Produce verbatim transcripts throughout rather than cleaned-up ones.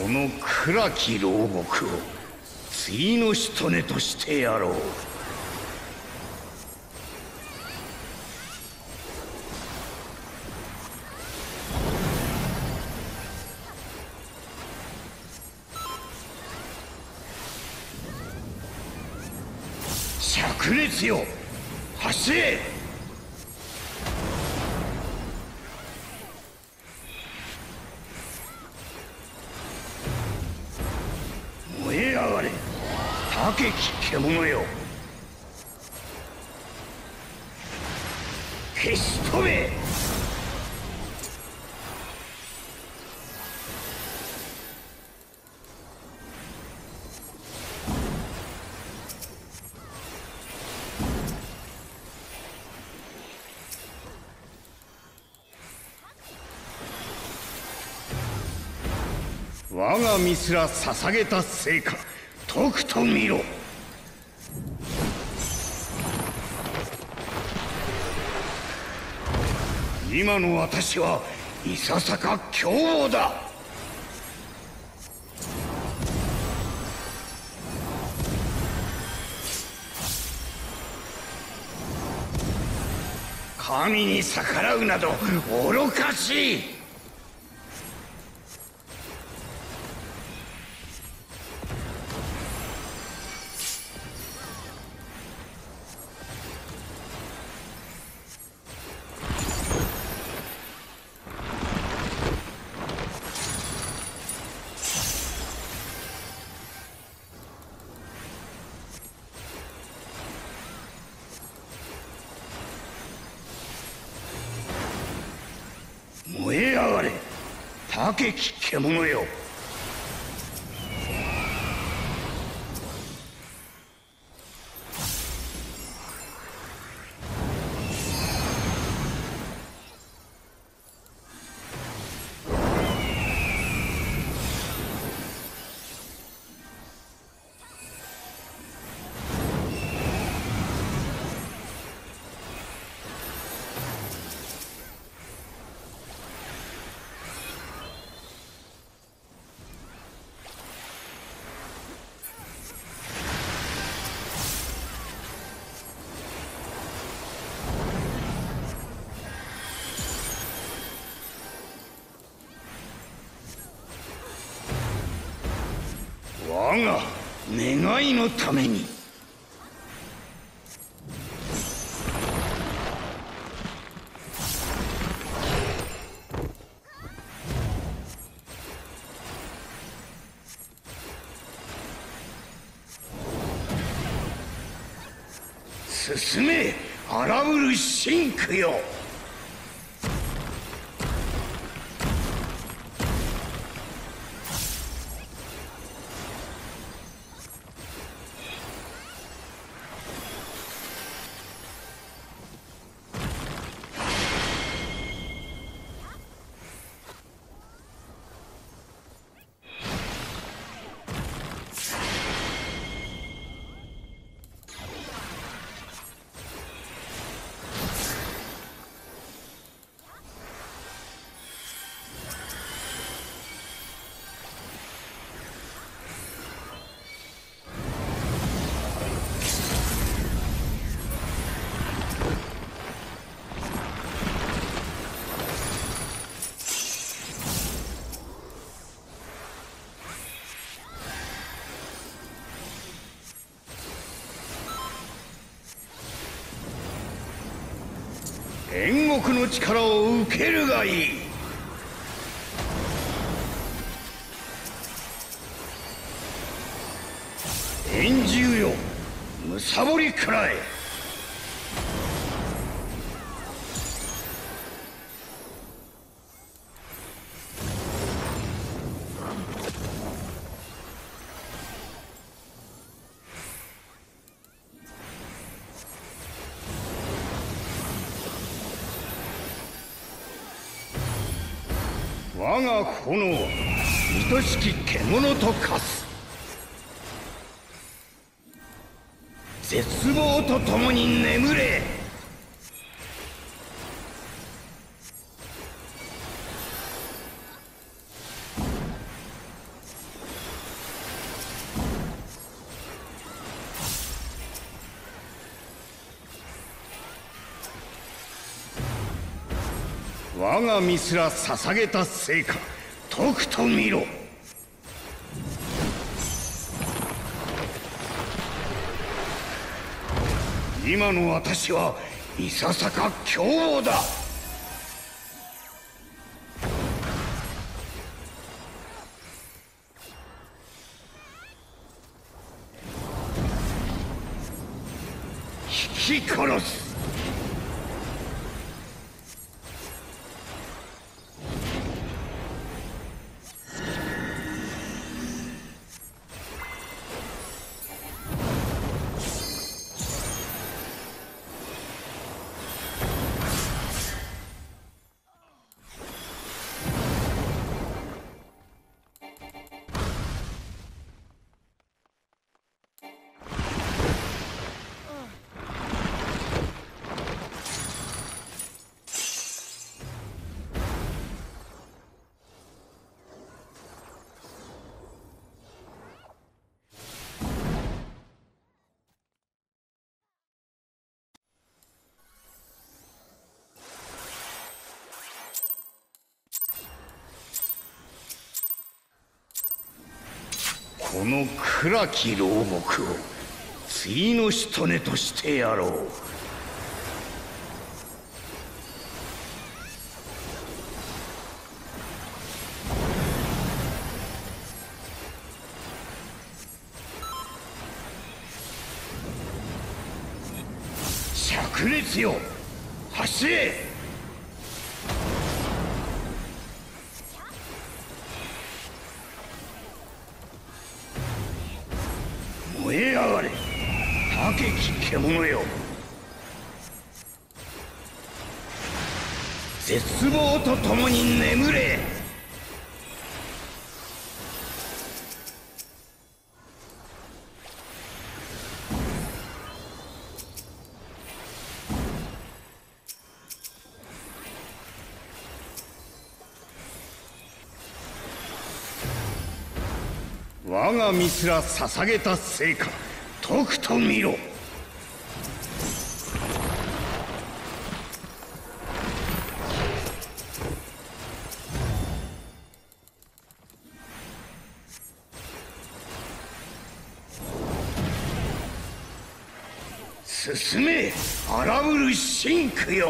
この暗き牢獄を次の仕留としてやろう。灼熱よ、走れ！獣よ、消し止め！我がミスラ捧げた成果、とくと見ろ。今の私はいささか凶暴だ。神に逆らうなど愚かしい。けき獣よ、我が願いのために。進め、荒ぶる神躯よ。煉獄の力を受けるがいい。炎獣よ、むさぼり食らえ。我が炎は愛しき獣と化す。絶望とともに眠れ。我が身すら捧げた成果、とくと見ろ。今の私はいささか凶暴だ。引き殺す。この暗き老木を次の仕留としてやろう。灼熱よ、走れ。燃え上がれ、はけき獣よ。絶望とともに眠れ。我が身すら捧げた成果、とくと見ろ。進め、荒ぶる神躯よ。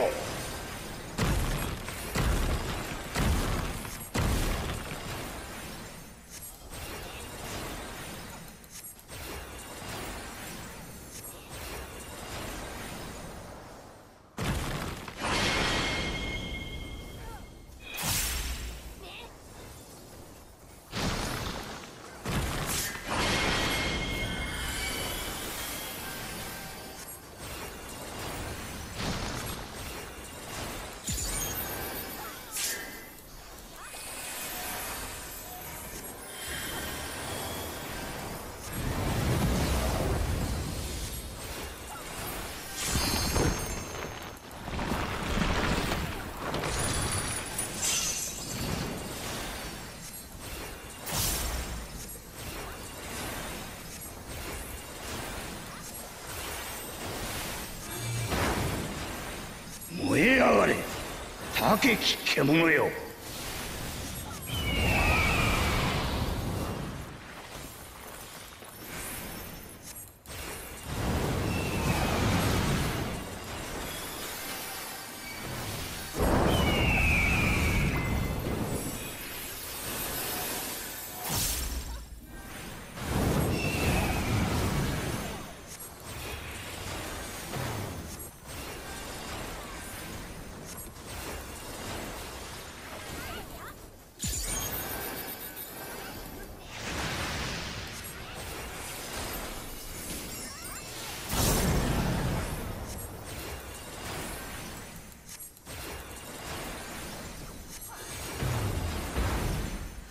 はけき獣よ。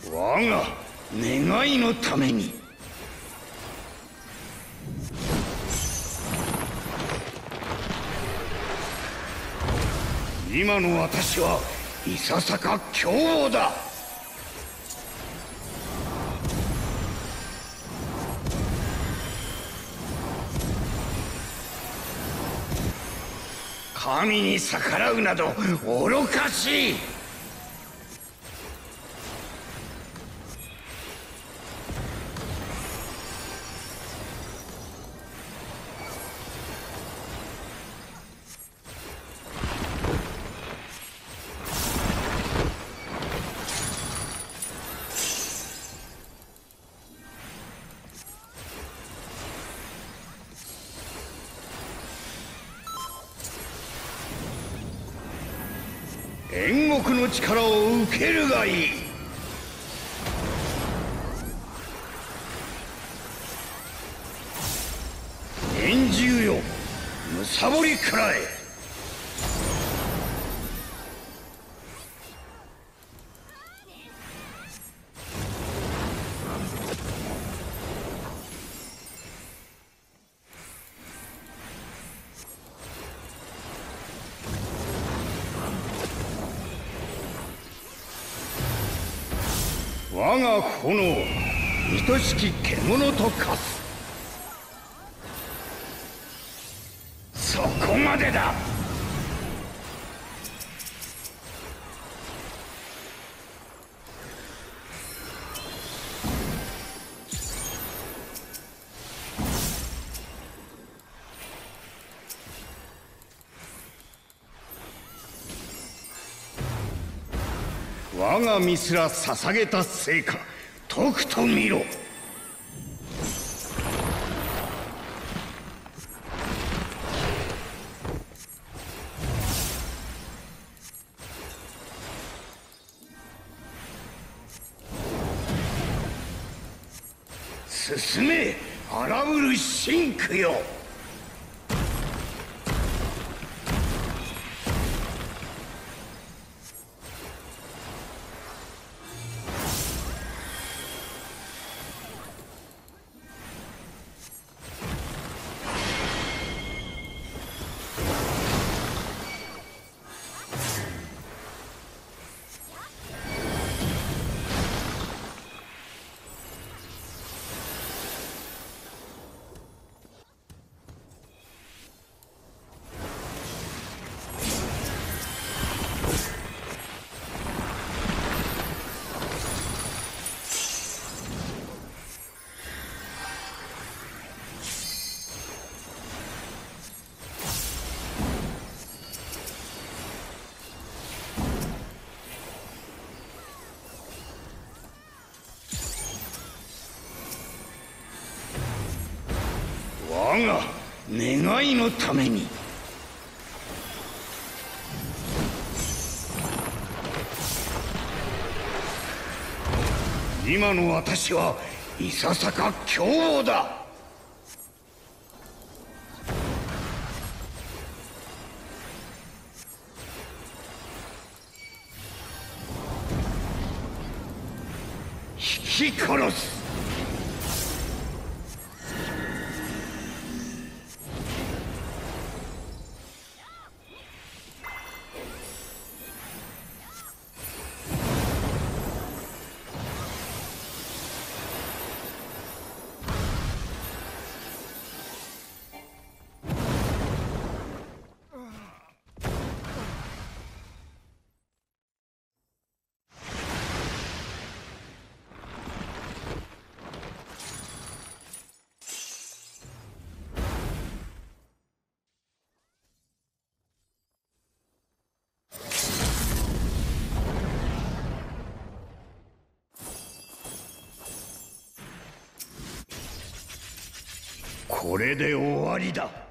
我が願いのために。今の私はいささか凶暴だ。神に逆らうなど愚かしい。煉獄の力を受けるがいい。年中よ、むさぼりからえ。我が炎、愛しき獣と化す。そこまでだ。我がミスラ捧げた成果、とくと見ろ。進め、荒ぶる神躯よ。我が願いのために。今の私はいささか凶暴だ。引き殺す。これで終わりだ。